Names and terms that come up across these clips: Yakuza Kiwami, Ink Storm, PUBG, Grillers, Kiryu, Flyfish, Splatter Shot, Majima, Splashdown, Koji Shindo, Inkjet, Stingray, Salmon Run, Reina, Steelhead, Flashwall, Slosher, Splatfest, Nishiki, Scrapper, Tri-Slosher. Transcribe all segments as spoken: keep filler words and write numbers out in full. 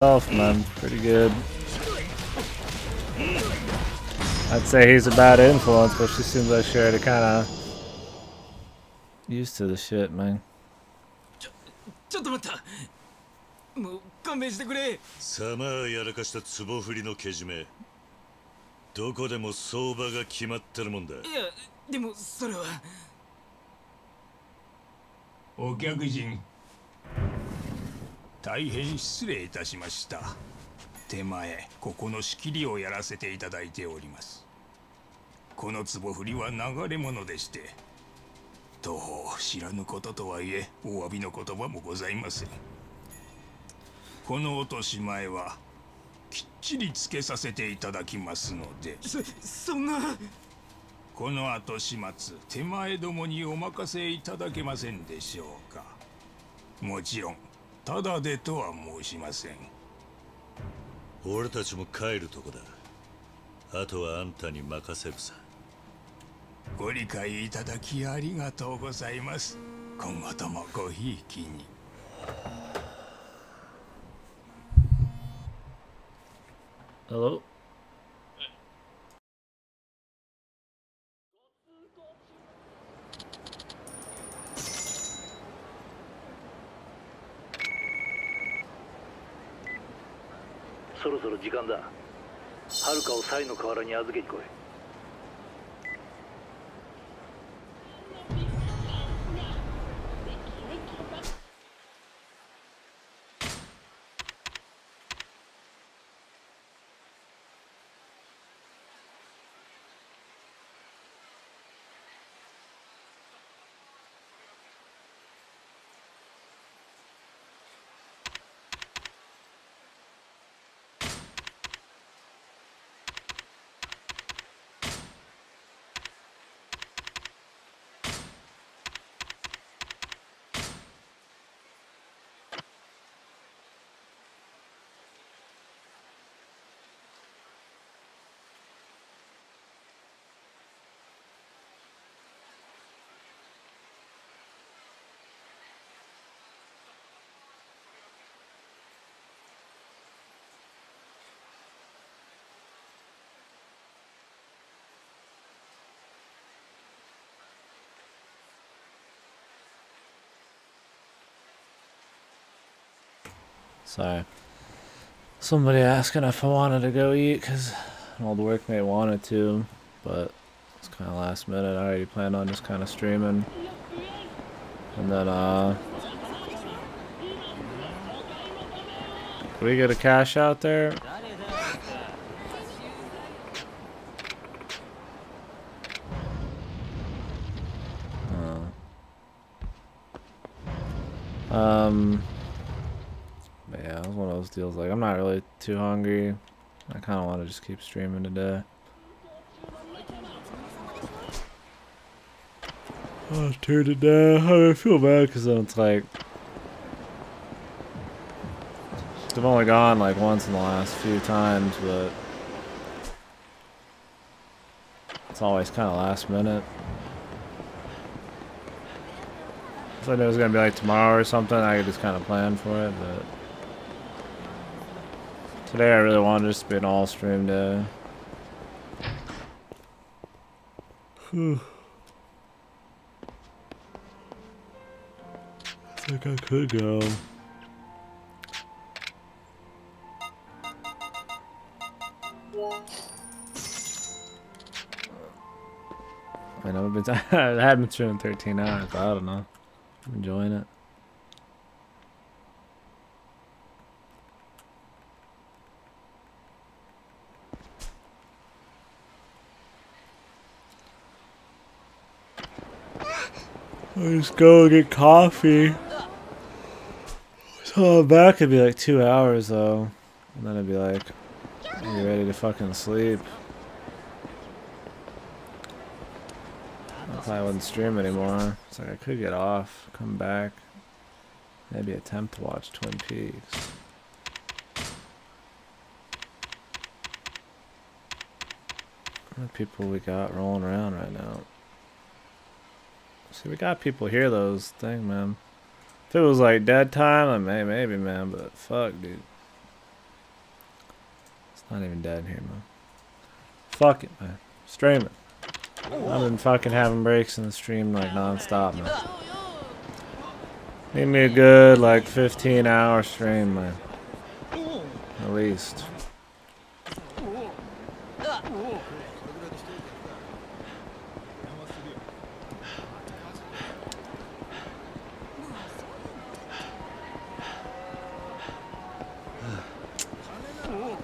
off, man. Pretty good. I'd say he's a bad influence, but she seems like she already kind of used to the shit, man. Hello? So, somebody asking if I wanted to go eat because an old workmate wanted to, but it's kind of last minute. I already planned on just kind of streaming. And then, uh, can we get a cash out there? Uh, um... Yeah, it was one of those deals, like, I'm not really too hungry. I kind of want to just keep streaming today. Oh, turned it down. I feel bad because then it's like... I've only gone, like, once in the last few times, but... It's always kind of last minute. So I knew it was going to be, like, tomorrow or something. I could just kind of plan for it, but... Today I really wanted just to be an all stream day. Whew. I think I could go. I know I've been I haven't been streaming thirteen hours, but I don't know. I'm enjoying it. I just go and get coffee. So I'm back, it'd be like two hours though. And then it'd be like, are you ready to fucking sleep? I probably wouldn't stream anymore. It's like I could get off, come back. Maybe attempt to watch Twin Peaks. How many people we got rolling around right now? See, we got people here, those thing, man. If it was like dead time, I may, maybe, man, but fuck, dude. I'm not even dead here, man. Fuck it, man. Stream it. I've been fucking having breaks in the stream like non-stop, man. Need me a good like fifteen hour stream, man. At least.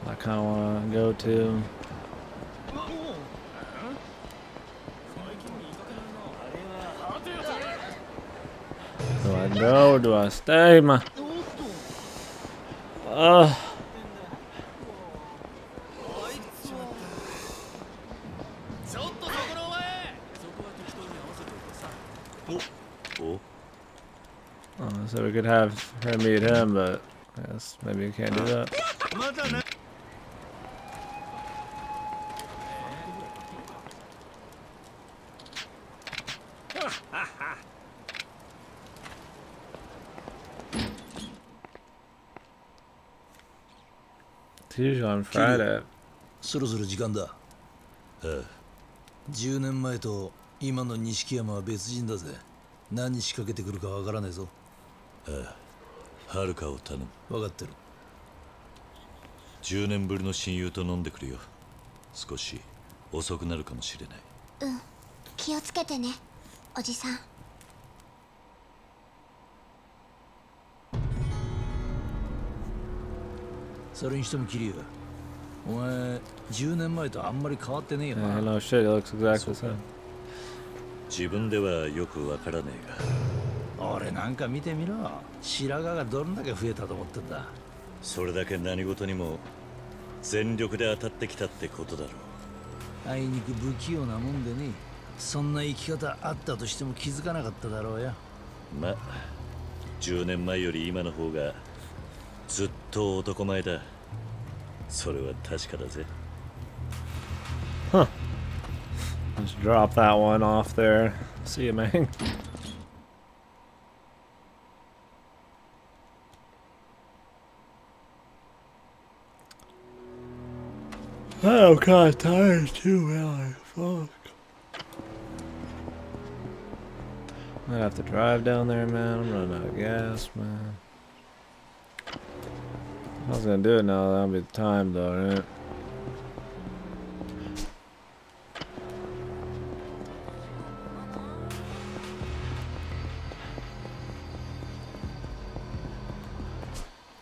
I kind of want to go to. Do I go or do I stay, man? Ugh. Oh, so we could have her meet him, but I guess maybe we can't do that. It's usually on Friday. ten それにしてもキリュウ。お前じゅうねんまえとあんまり変わってねえな。あの、shit looks exactly the same。自分ではよくわからねえが。俺なんか見てみろ。白髪がどんだけ増えたと思ってんだ。それだけ何事にも全力で当たってきたってことだろう。あいにく不器用なもんでね。そんな生き方あったとしても気づかなかっただろうや。まあ、じゅうねんまえより今の方が ずっと男前だ。それは確かだぜ。Huh. Let's drop that one off there. See you, man. I'm kind of tired too, man. Fuck. Might have to drive down there, man. I'm running out of gas, man. I was gonna do it now, that'll be the time though, right?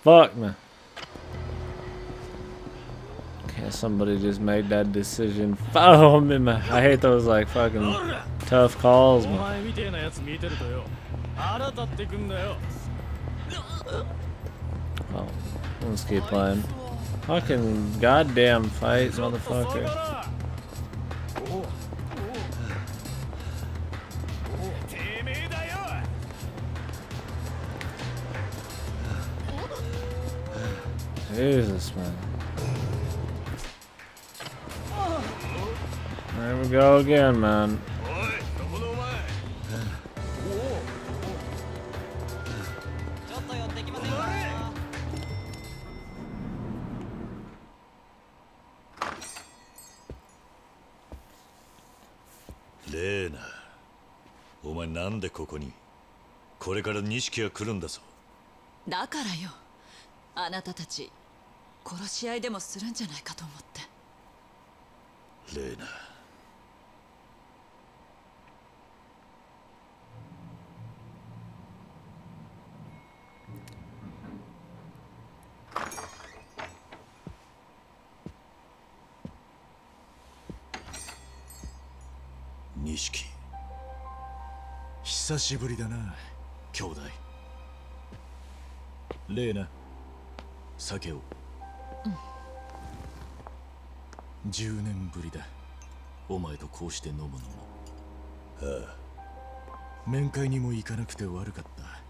Fuck, man. Can't somebody just make that decision for me, man? I hate those like fucking tough calls, man. Oh. Let's keep playing. Fucking goddamn fight, motherfucker. Jesus, man. There we go again, man. Nishiki. 久しぶりだな、兄弟。レーナ、酒を。じゅうねんぶりだ。お前とこうして飲むのも。ああ。面会にも行かなくて悪かった。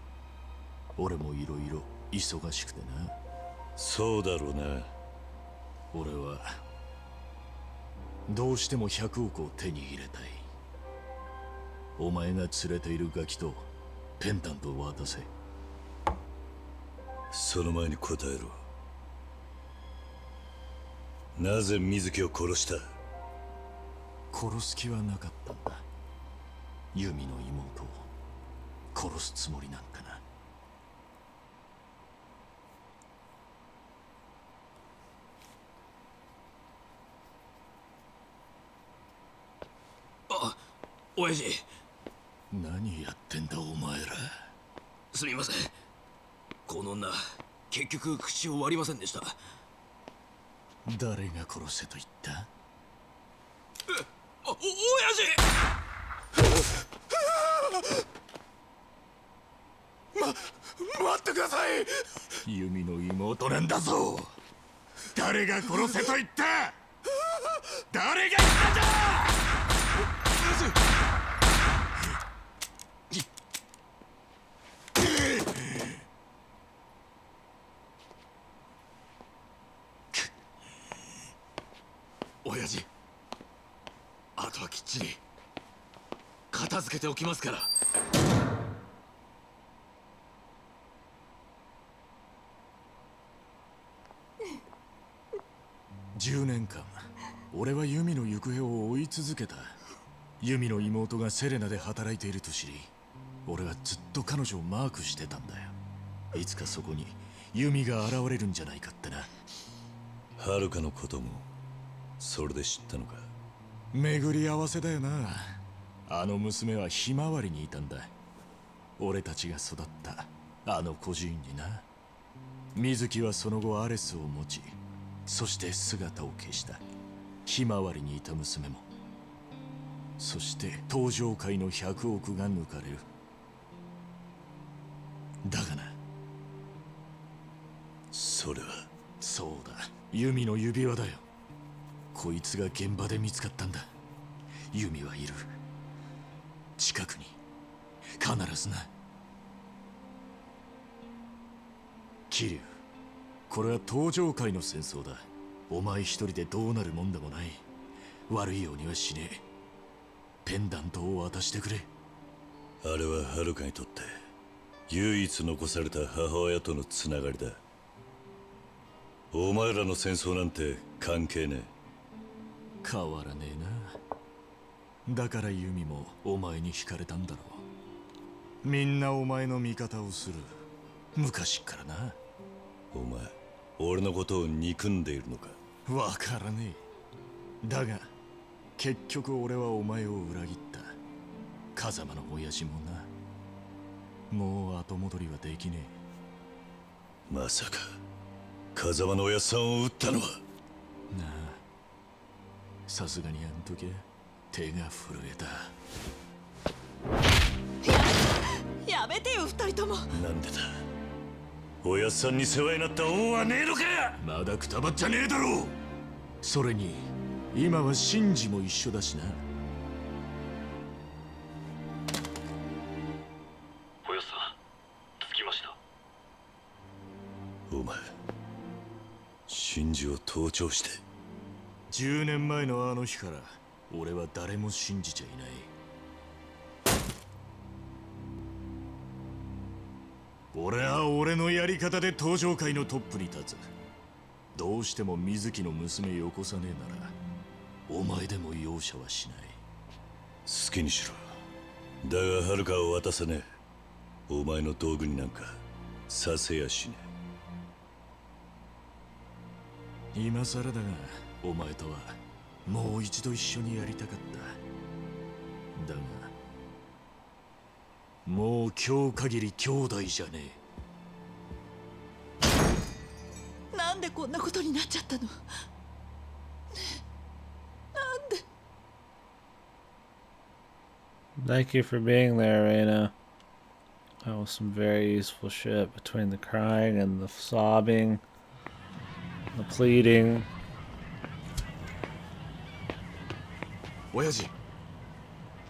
俺もいろいろ忙しくてな。そうだろうな。俺はどうしてもひゃくおくを手に入れたい。 お前が連れているガキとペンダントを渡せ。その前に答えろ。なぜ水木を殺した？殺す気はなかったんだ。ユミの妹を殺すつもりなんかな。あ、親父。何やってんだお前ら。すみません。この女、結局口を割りませんでした。誰が殺せと言った？お、おやじ！ま、待ってください！ユミの妹なんだぞ！誰が殺せと言った？誰が殺せておきますから。じゅうねんかん、俺はユミの行方を追い続けた。ユミの妹がセレナで働いていると知り、俺はずっと彼女をマークしてたんだよ。いつかそこにユミが現れるんじゃないかってな。ハルカのこともそれで知ったのか。巡り合わせだよな。あの娘はひまわりにいたんだ。俺たちが育ったあの孤児院にな。水木はその後アレスを持ち、そして姿を消した。ひまわりにいた娘も。そして東上界のひゃくおくが抜かれる。だがな。それは。そうだ。ユミの指輪だよ。こいつが現場で見つかったんだ。ユミはいる。近くに必ずな。桐生、これは東上界の戦争だ。お前一人でどうなるもんでもない。悪いようにはしねえ。ペンダントを渡してくれ。あれは遥かにとって唯一残された母親とのつながりだ。お前らの戦争なんて関係ねえ。変わらねえな。だからユミもお前に惹かれたんだろう。みんなお前の味方をする。昔からな。お前、俺のことを憎んでいるのか。わからねえ。だが、結局俺はお前を裏切った。風間の親父もな。もう後戻りはできねえ。まさか、風間の親さんを撃ったのは。なあ、さすがにやんとけ。手が震えた。 や, やめてよ二人とも。なんでだ。おやっさんに世話になった恩はねえのか。まだくたばっちゃねえだろう。それに今はシンジも一緒だしな。おやっさん着きました。お前、シンジを盗聴して。じゅうねんまえのあの日から俺は誰も信じちゃいない。俺は俺のやり方で東上界のトップに立つ。どうしても水木の娘よこさねえなら、お前でも容赦はしない。好きにしろ。だが遥かを渡さねえ。お前の道具になんかさせやしねえ。今更だが、お前とはもう一度一緒にやりたかった。だがもう今日限り兄弟じゃねえ。なんでこんなことになっちゃったの。ねえ、なんで。 Thank you for being there, Reina. That was some very useful shit between the crying and the sobbing, the pleading. 親父、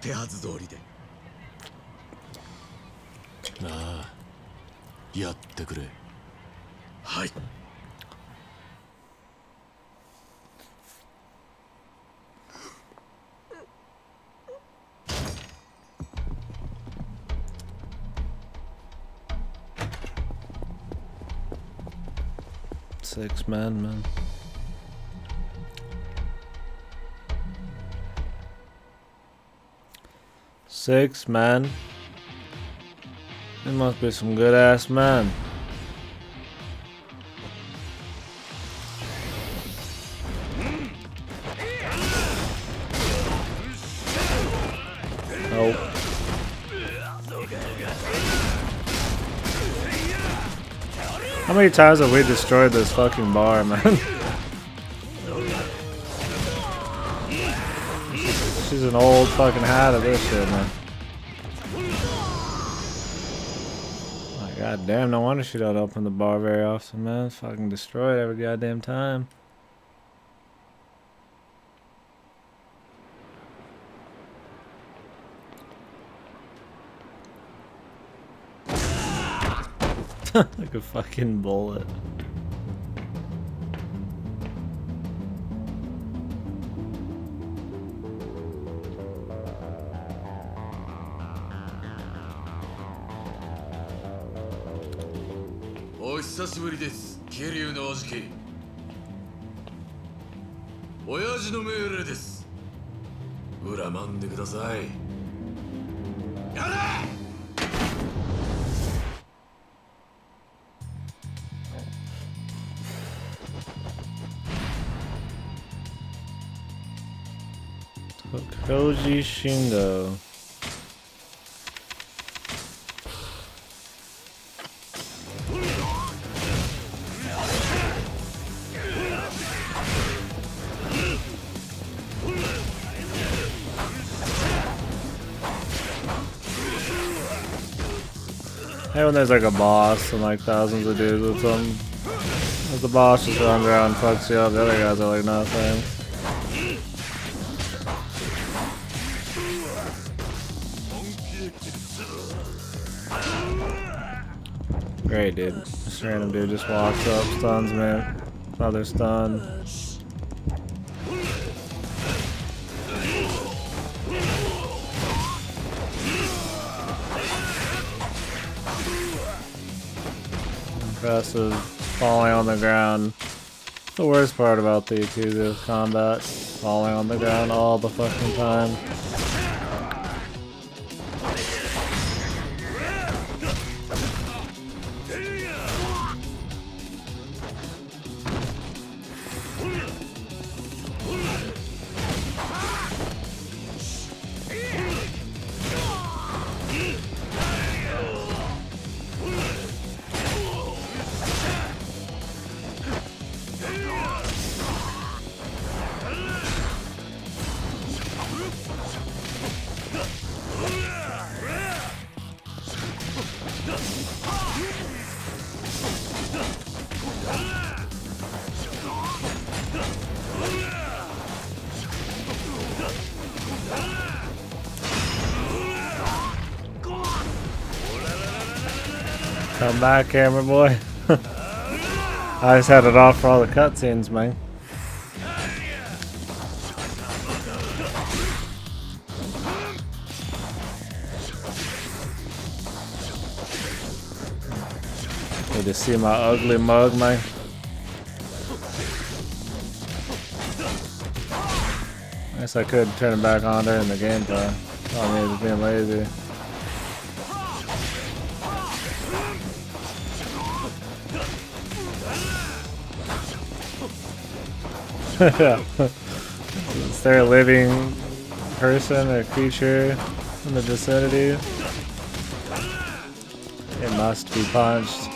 手はず通りで。ああ、やってくれ。はい。Six man, man. Six, man. It must be some good ass man. Oh. How many times have we destroyed this fucking bar, man? She's an old fucking hat of this shit, man. Oh, God damn, no wonder she don't open the bar very often, man. It's fucking destroyed every goddamn time. Like a fucking bullet. Oh, sorry, this Kiryu no Ozuki. Oyaji no meure desu. Uramande kudasai. Yare! Koji Shindo. Hey, when there's like a boss and like thousands of dudes with them, if the boss just runs around and fucks you up, the other guys are like, no thanks. Great, dude. This random dude just walks up, stuns me. Another stun. Impressive. Falling on the ground. The worst part about the Yakuza combat. Falling on the ground all the fucking time. Come back, camera boy. I just had it off for all the cutscenes, man. Need to see my ugly mug, man. I guess I could turn it back on during the gameplay. I mean, just being lazy. Is there a living person or creature in the vicinity? It must be punched.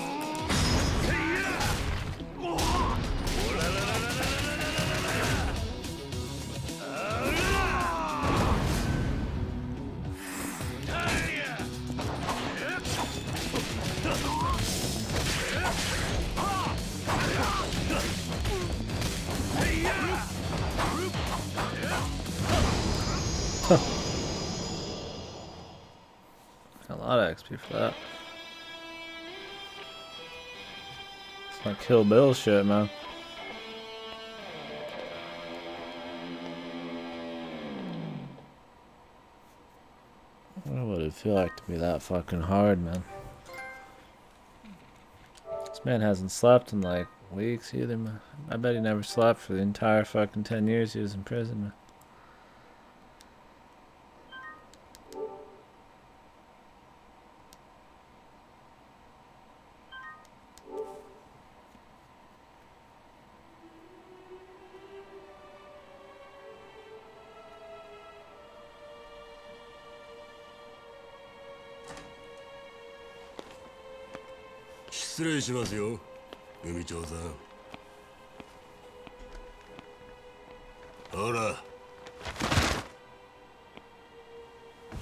Kill Bill shit, man. What would it feel like to be that fucking hard, man? This man hasn't slept in like weeks either, man. I bet he never slept for the entire fucking ten years he was in prison, man. 失礼しますよ、海長さん。ほら。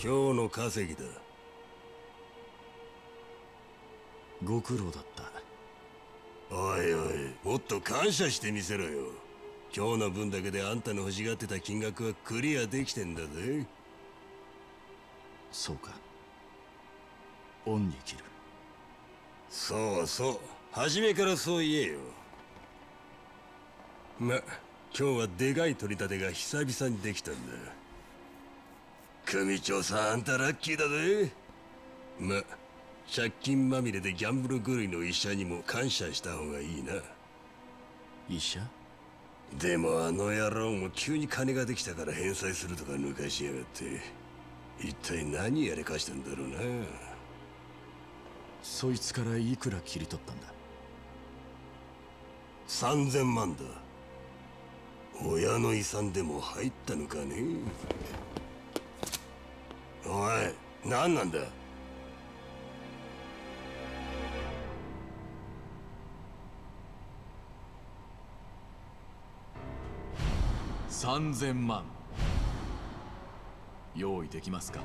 今日の稼ぎだ。ご苦労だった。おいおい、もっと感謝してみせろよ。今日の分だけであんたの欲しがってた金額はクリアできてんだぜ。そうか。恩に切る。そうそう、初めからそう言えよ。ま、今日はでかい取り立てが久々にできたんだ。組長さん、あんたラッキーだぜ。ま、借金まみれでギャンブル狂いの医者にも感謝した方がいいな。医者？でもあの野郎も急に金ができたから返済するとか抜かしやがって、一体何やれかしたんだろうな。そいつからいくら切り取ったんだ？さんぜんまんだ。親の遺産でも入ったのかね。おい、何なんだ。さんぜんまん用意できますか？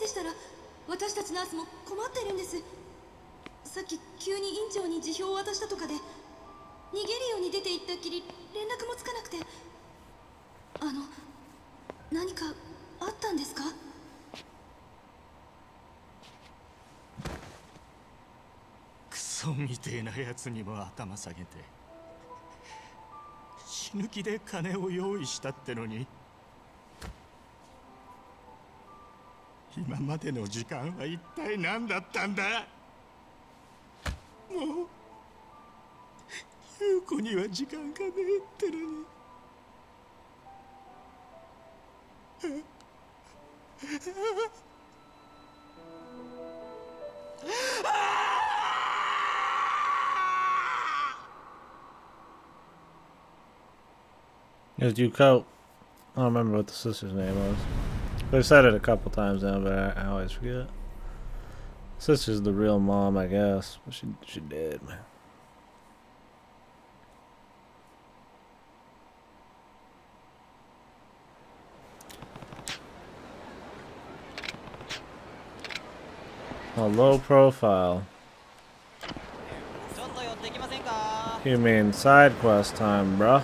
でしたら私たちナースも困ってるんです。さっき急に院長に辞表を渡したとかで逃げるように出て行ったっきり連絡もつかなくて。あの、何かあったんですか？クソみてえなやつにも頭下げて、死ぬ気で金を用意したってのに、今までの時間は一体何だったんだ。もう優子には時間がねえってのに。As you go, I don't remember what the sister's name was. We've said it a couple times now, but I, I always forget. Sister's the real mom, I guess. But she, she did, man. A low profile. You mean side quest time, bruh?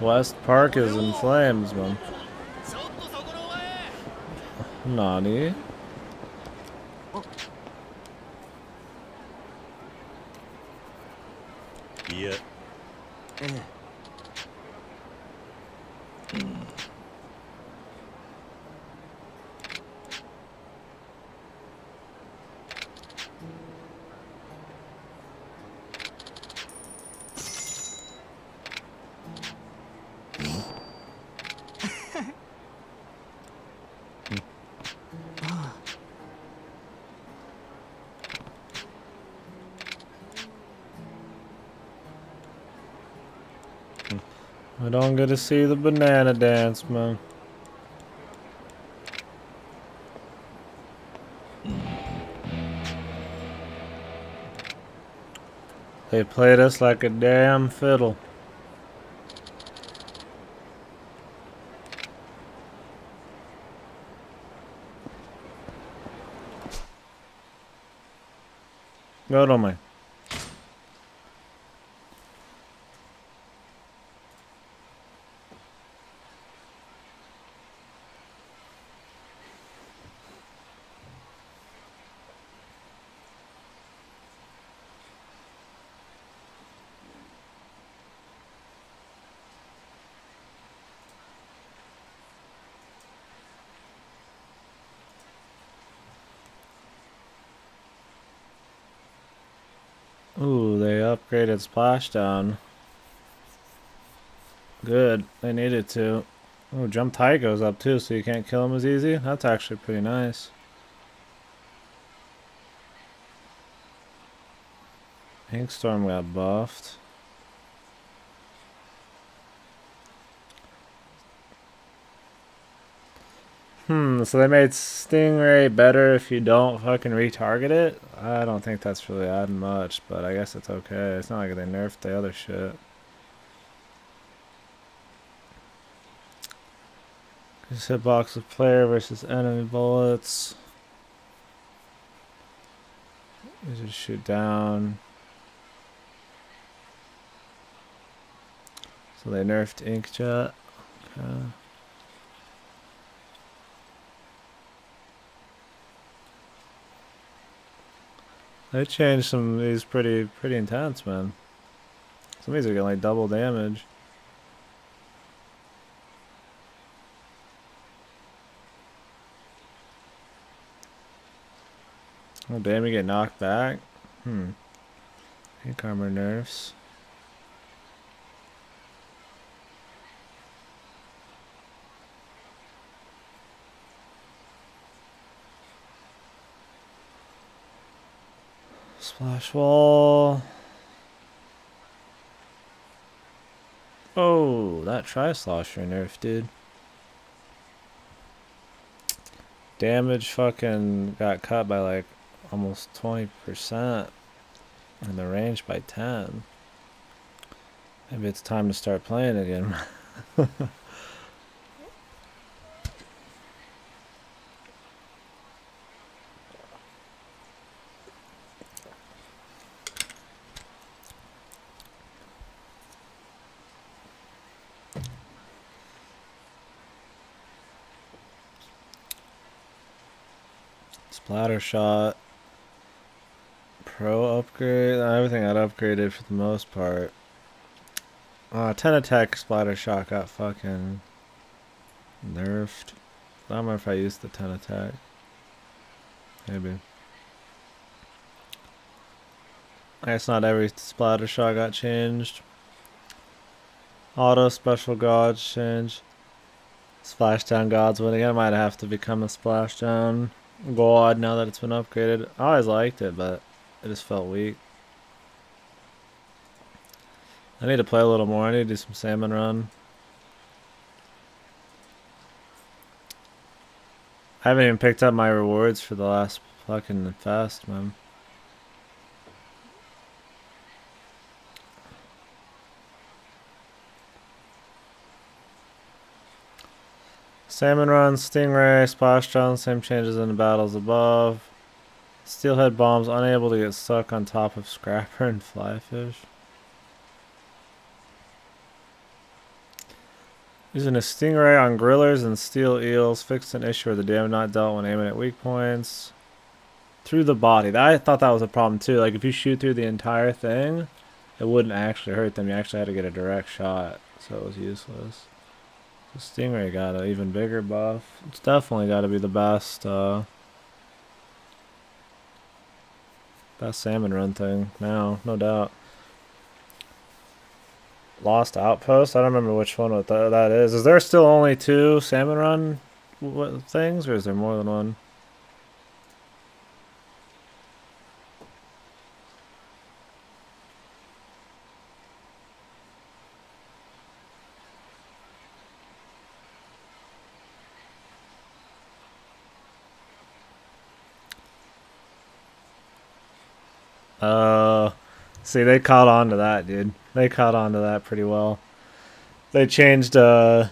West Park is in flames, man. Nani? Yeah. I don't get to see the banana dance, man. They played us like a damn fiddle. No, don't mind. Ooh, they upgraded Splashdown. Good, they needed to. Ooh, Jump Tie goes up too, so you can't kill him as easy. That's actually pretty nice. Ink Storm got buffed. Hmm, so they made Stingray better if you don't fucking retarget it? I don't think that's really adding much, but I guess it's okay. It's not like they nerfed the other shit. Just hitbox with player versus enemy bullets. You just shoot down. So they nerfed Inkjet. Okay. They changed some of these pretty, pretty intense, man. Some of these are getting like double damage. Oh, damn, you get knocked back? Hmm. Ink armor nerfs. Flashwall. Oh, that Tri-Slosher nerf, dude. Damage fucking got cut by like almost twenty percent. And the range by ten. Maybe it's time to start playing again. Splatter Shot, Pro upgrade, everything got upgraded for the most part. Uh, ten attack Splatter Shot got fucking nerfed. I don't remember if I used the ten attack. Maybe. I guess not every Splatter Shot got changed. Auto Special Gods change. Splashdown Gods win again. I might have to become a Splashdown God now that it's been upgraded. I always liked it, but it just felt weak. I need to play a little more. I need to do some Salmon Run. I haven't even picked up my rewards for the last fucking fast, man. Salmon Run, Stingray, Splashdown, same changes in the battles above. Steelhead bombs unable to get stuck on top of Scrapper and Flyfish. Using a Stingray on Grillers and Steel Eels fixed an issue where the damage not dealt when aiming at weak points. Through the body. I thought that was a problem too. Like if you shoot through the entire thing, it wouldn't actually hurt them. You actually had to get a direct shot, so it was useless. Stingray got an even bigger buff. It's definitely got to be the best, uh, best Salmon Run thing now, no doubt. Lost Outpost? I don't remember which one that is. Is there still only two Salmon Run things, or is there more than one? Uh, see, they caught on to that, dude. They caught on to that pretty well. They changed, uh,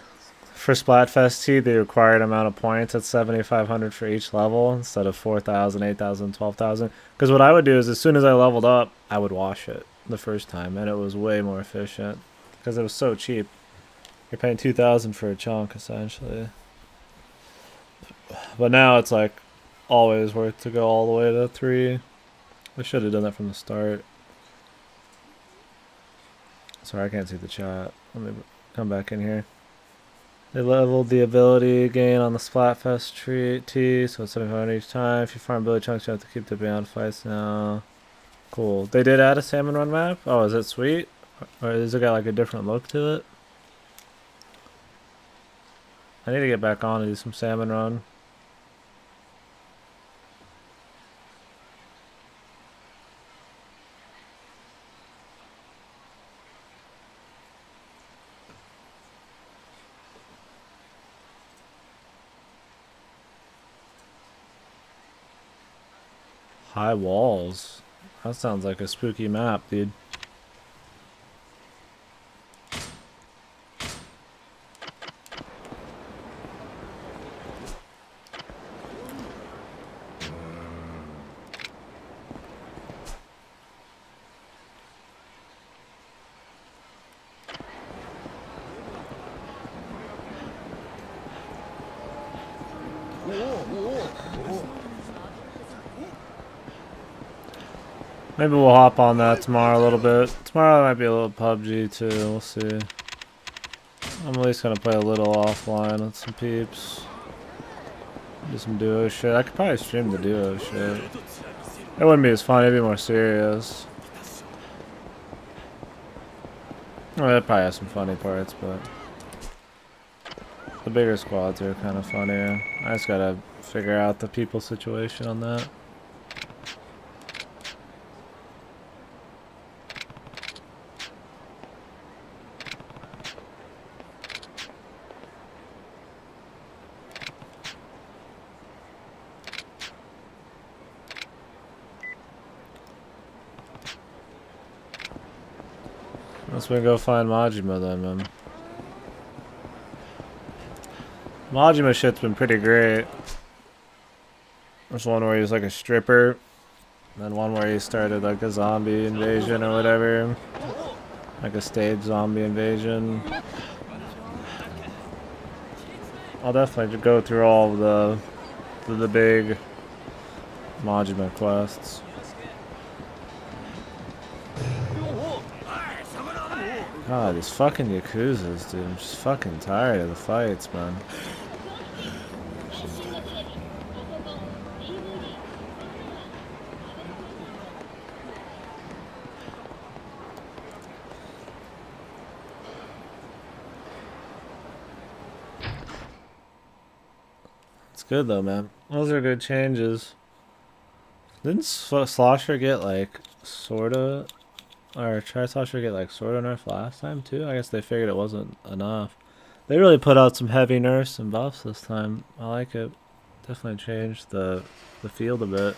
For Splatfest two, the required amount of points at seventy-five hundred for each level instead of four thousand, eight thousand, twelve thousand. Because what I would do is as soon as I leveled up, I would wash it the first time. And it was way more efficient because it was so cheap. You're paying two thousand for a chunk, essentially. But now it's like always worth to go all the way to three. I should have done that from the start. Sorry, I can't see the chat. Let me come back in here. They leveled the ability gain on the Splatfest tree T, so it's seventy-five hundred each time. If you farm ability chunks, you have to keep the beyond fights now. Cool. They did add a Salmon Run map? Oh, is it sweet? Or does it got like a different look to it? I need to get back on and do some Salmon Run. High walls. That sounds like a spooky map, dude. Maybe we'll hop on that tomorrow a little bit. Tomorrow might be a little P U B G too, we'll see. I'm at least gonna play a little offline with some peeps. Do some duo shit. I could probably stream the duo shit. It wouldn't be as fun, it'd be more serious. Well, it'd probably have some funny parts, but the bigger squads are kind of funnier. I just gotta figure out the people situation on that. We're gonna go find Majima then, man. Majima shit's been pretty great. There's one where he was like a stripper, and then one where he started like a zombie invasion or whatever, like a staged zombie invasion. I'll definitely go through all of the the, the big Majima quests. God, these fucking Yakuzas, dude. I'm just fucking tired of the fights, man. It's good, though, man. Those are good changes. Didn't Slosher get, like, sorta... Our Tri-Slosher get like sort of nerfed last time too? I guess they figured it wasn't enough. They really put out some heavy nerfs and buffs this time. I like it. Definitely changed the the field a bit.